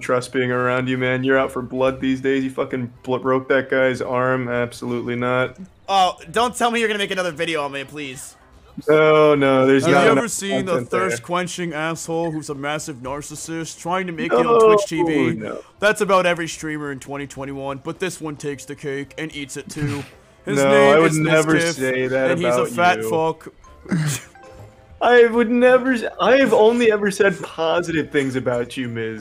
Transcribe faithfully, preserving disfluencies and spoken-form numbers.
trust being around you, man. You're out for blood these days. You fucking broke that guy's arm. Absolutely not. Oh, don't tell me you're gonna make another video on me, please. No, no, there's not. Have you ever seen the thirst-quenching asshole who's a massive narcissist trying to make it on Twitch T V? No. That's about every streamer in twenty twenty-one, but this one takes the cake and eats it too. His no, name I would is never Miz say that and about he's a fat you. fuck. I would never. I have only ever said positive things about you, Miz.